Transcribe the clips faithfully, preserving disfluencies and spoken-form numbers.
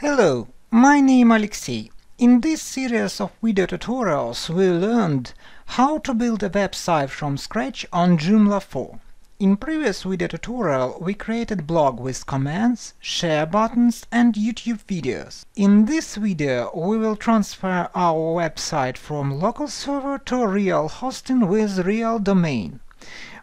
Hello, my name is Alexey. In this series of video tutorials we learned how to build a website from scratch on Joomla four. In previous video tutorial we created blog with comments, share buttons and YouTube videos. In this video we will transfer our website from local server to real hosting with real domain.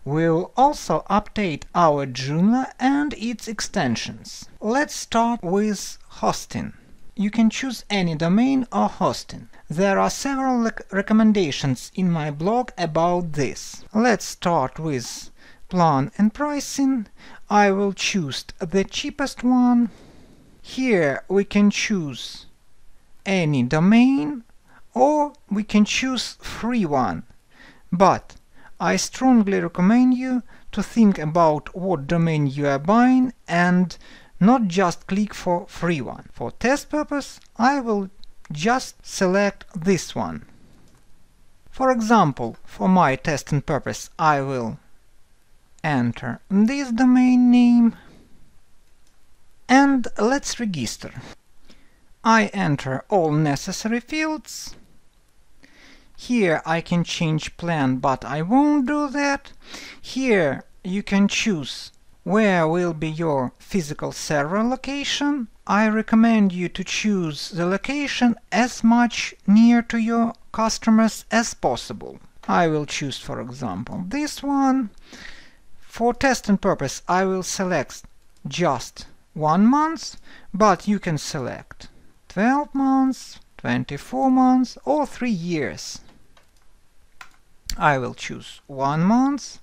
We will also update our Joomla and its extensions. Let's start with hosting. You can choose any domain or hosting. There are several rec recommendations in my blog about this. Let's start with plan and pricing. I will choose the cheapest one. Here we can choose any domain or we can choose free one. But I strongly recommend you to think about what domain you are buying and not just click for free one. For test purpose, I will just select this one. For example, for my testing purpose, I will enter this domain name and let's register. I enter all necessary fields. Here I can change plan, but I won't do that. Here you can choose where will be your physical server location. I recommend you to choose the location as much near to your customers as possible. I will choose, for example, this one. For testing purpose, I will select just one month, but you can select twelve months, twenty-four months or three years. I will choose one month.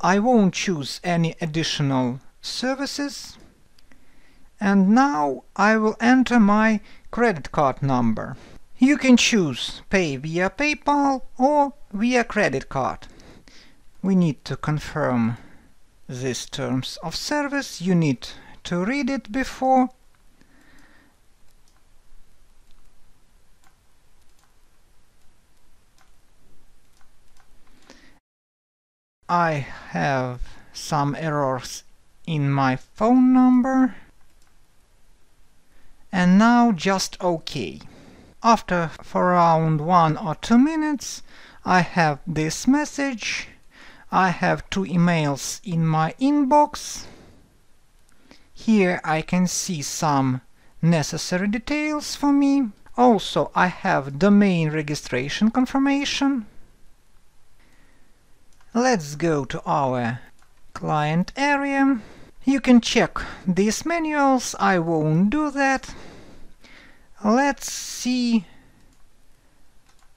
I won't choose any additional services. And now I will enter my credit card number. You can choose pay via PayPal or via credit card. We need to confirm these terms of service. You need to read it before. I have some errors in my phone number and now just OK. After for around one or two minutes I have this message. I have two emails in my inbox. Here I can see some necessary details for me. Also I have domain registration confirmation. Let's go to our client area. You can check these manuals, I won't do that. Let's see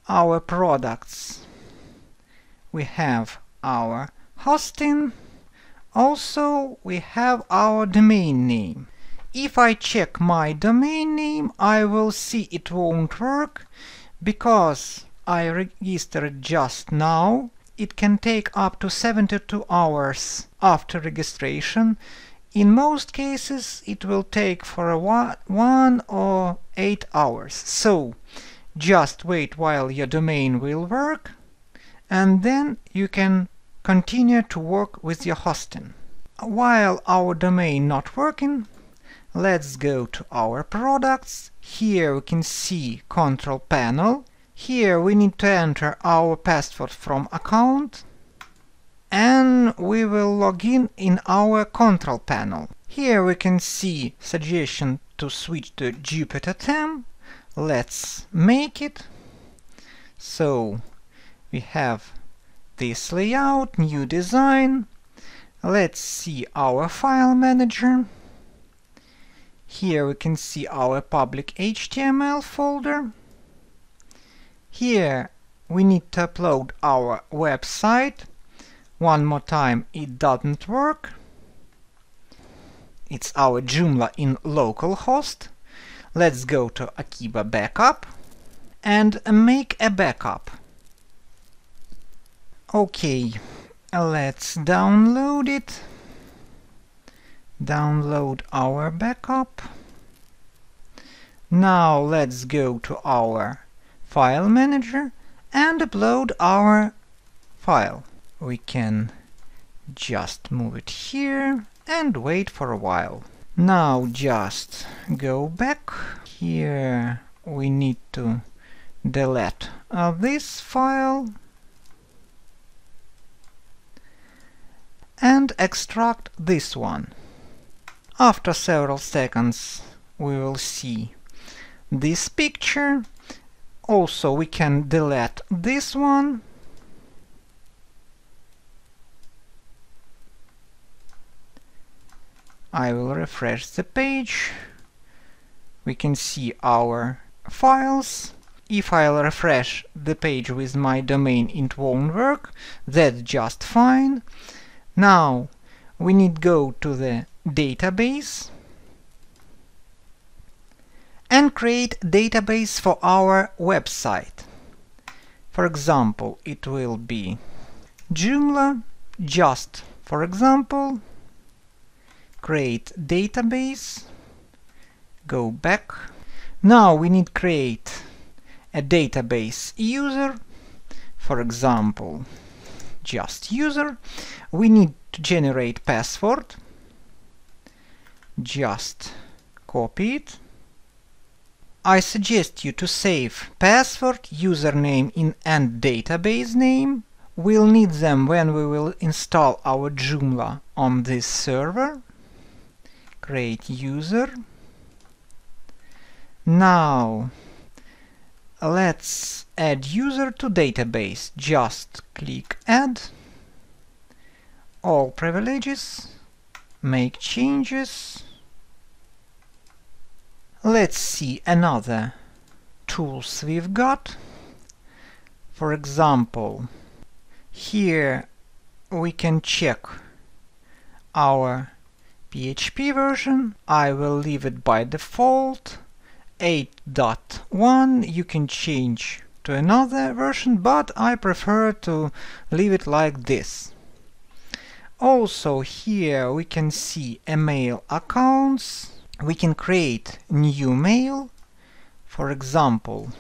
our products. We have our hosting, also we have our domain name. If I check my domain name, I will see it won't work because I registered just now. It can take up to seventy-two hours after registration. In most cases it will take for a while, one or eight hours. So just wait while your domain will work and then you can continue to work with your hosting. While our domain not working, let's go to our products. Here we can see control panel. Here we need to enter our password from account and we will log in in our control panel. Here we can see suggestion to switch to Jupyter ten. Let's make it. So we have this layout, new design. Let's see our file manager. Here we can see our public H T M L folder. Here we need to upload our website. One more time, it doesn't work. It's our Joomla in localhost. Let's go to Akeeba backup and make a backup. Okay, let's download it. Download our backup. Now let's go to our file manager and upload our file. We can just move it here and wait for a while. Now just go back here. We need to delete uh, this file and extract this one. After several seconds we will see this picture. Also we can delete this one. I will refresh the page. We can see our files. If I'll refresh the page with my domain, it won't work. That's just fine. Now we need go to the database and create database for our website. For example, it will be Joomla. Just for example, create database, go back. Now we need create a database user, for example, just user. We need to generate password, just copy it. I suggest you to save password, username in and database name. We'll need them when we will install our Joomla on this server. Create user. Now let's add user to database. Just click add, all privileges, make changes. Let's see another tools we've got. For example, here we can check our P H P version. I will leave it by default eight point one. You can change to another version, but I prefer to leave it like this. Also here we can see email accounts. We can create new mail. For example,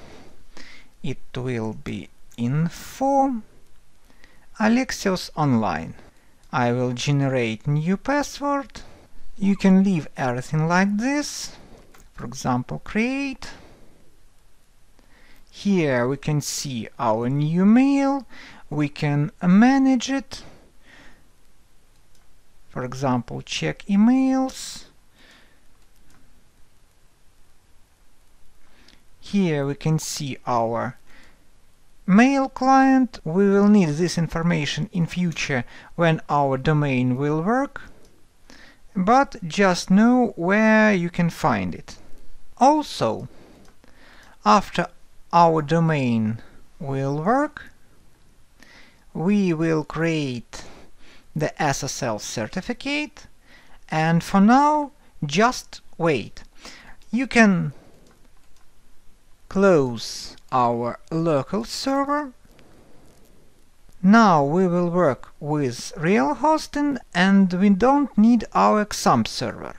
it will be info Alexios online. I will generate new password. You can leave everything like this. For example, create. Here we can see our new mail. We can manage it. For example, check emails. Here we can see our mail client. We will need this information in future when our domain will work, but just know where you can find it. Also, after our domain will work, we will create the S S L certificate, and for now just wait. You can close our local server. Now we will work with real hosting and we don't need our XAMPP server.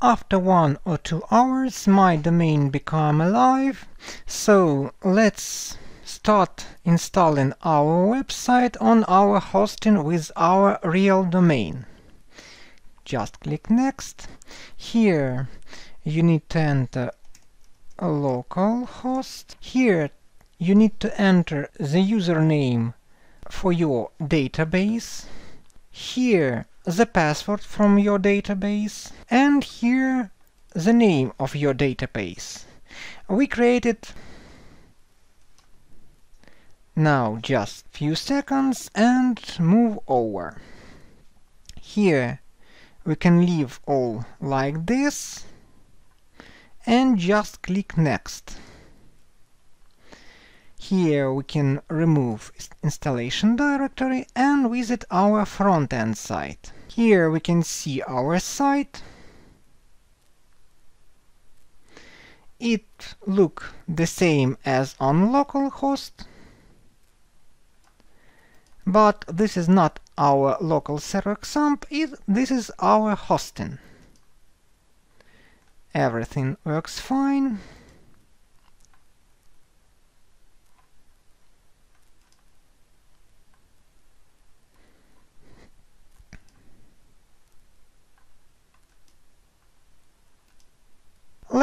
After one or two hours my domain became alive, so let's start installing our website on our hosting with our real domain. Just click next. Here you need to enter a local host. Here you need to enter the username for your database. Here the password from your database, and here the name of your database. We created. Now just few seconds and move over. Here we can leave all like this and just click next. Here we can remove installation directory and visit our front-end site. Here we can see our site. It looks the same as on localhost, but this is not our local server XAMPP, it, this is our hosting. Everything works fine.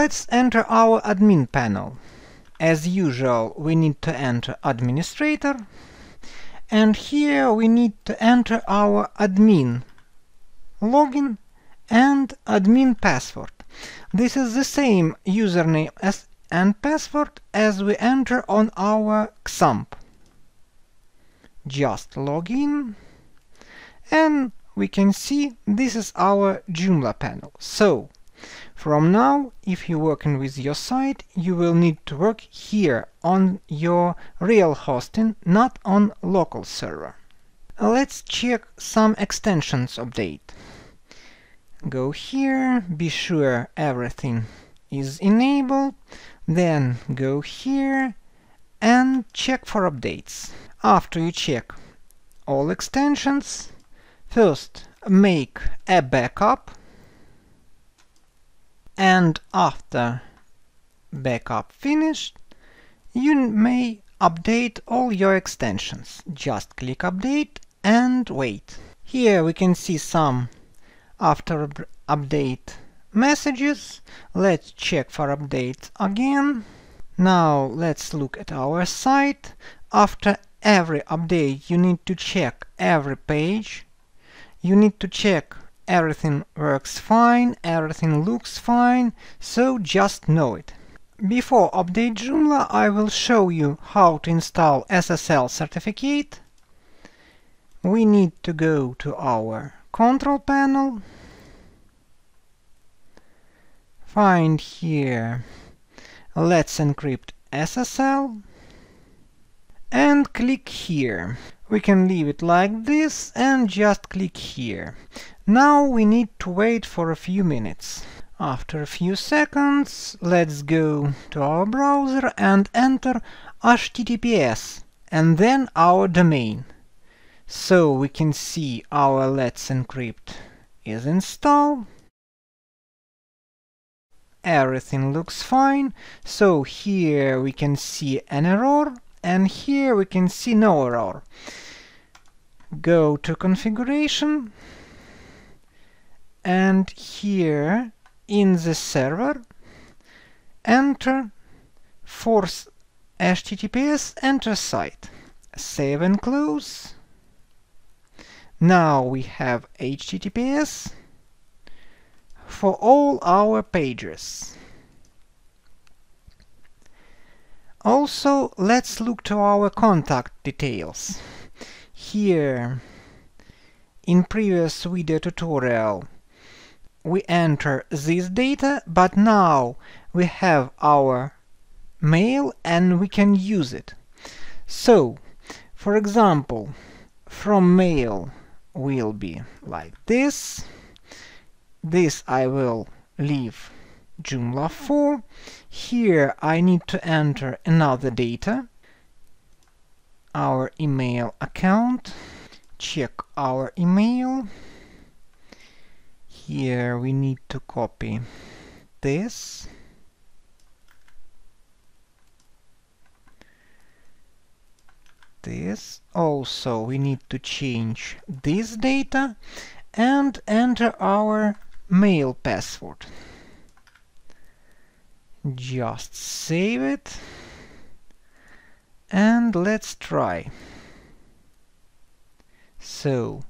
Let's enter our admin panel. As usual, we need to enter administrator, and here we need to enter our admin login and admin password. This is the same username as and password as we enter on our XAMPP. Just login, and we can see this is our Joomla panel. So from now, if you're working with your site, you will need to work here on your real hosting, not on local server. Let's check some extensions update. Go here, be sure everything is enabled, then go here and check for updates. After you check all extensions, first make a backup, and after backup finished, you may update all your extensions. Just click update and wait. Here we can see some after update messages. Let's check for updates again. Now let's look at our site. After every update you need to check every page. You need to check everything works fine, everything looks fine, so just know it. Before update Joomla, I will show you how to install S S L certificate. We need to go to our control panel, find here Let's Encrypt S S L, and click here. We can leave it like this and just click here. Now we need to wait for a few minutes. After a few seconds, let's go to our browser and enter H T T P S and then our domain. So we can see our Let's Encrypt is installed. Everything looks fine. So here we can see an error, and here we can see no error. Go to configuration, and here in the server enter force H T T P S enter site. Save and close. Now we have H T T P S for all our pages. Also, let's look to our contact details. Here, in previous video tutorial, we enter this data, but now we have our mail and we can use it. So, for example, from mail will be like this. This I will leave Joomla for. Here I need to enter another data, our email account. Check our email. Here we need to copy this. This. Also we need to change this data and enter our mail password. Just save it and let's try. So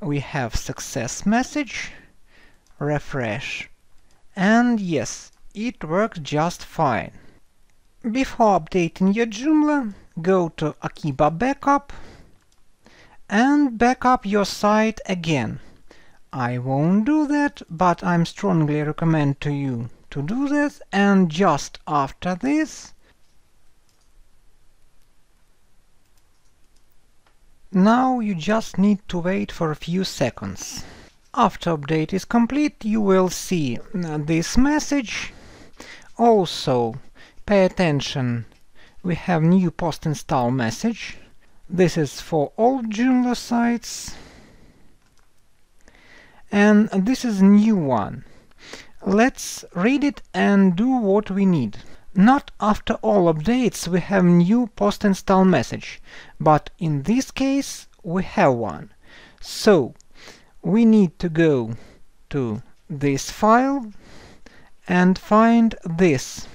we have success message, refresh, and yes, it works just fine. Before updating your Joomla, go to Akeeba backup and backup your site again. I won't do that, but I'm strongly recommend to you to do this, and just after this, now you just need to wait for a few seconds. After update is complete, you will see this message. Also, pay attention, we have new post-install message. This is for all Joomla sites, and this is new one. Let's read it and do what we need. Not after all updates we have new post-install message, but in this case we have one. So we need to go to this file and find this.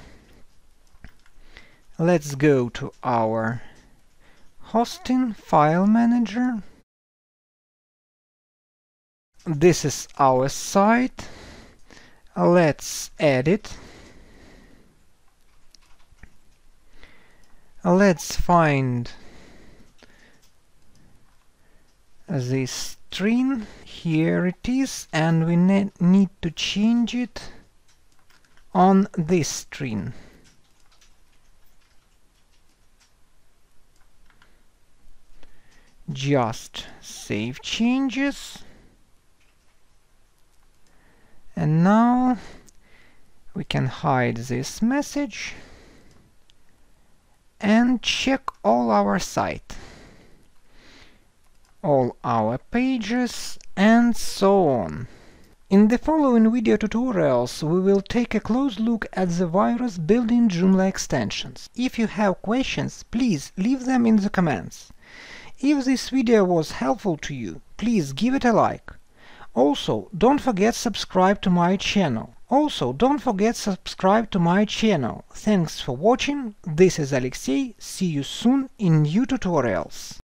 Let's go to our hosting file manager. This is our site. Let's edit. Let's find this string. Here it is, and we ne need to change it on this string. Just save changes. And now we can hide this message and check all our site, all our pages, and so on. In the following video tutorials we will take a close look at the virus building Joomla extensions. If you have questions, please leave them in the comments. If this video was helpful to you, please give it a like. Also, don't forget subscribe to my channel. Also, don't forget subscribe to my channel. Thanks for watching. This is Alexey. See you soon in new tutorials.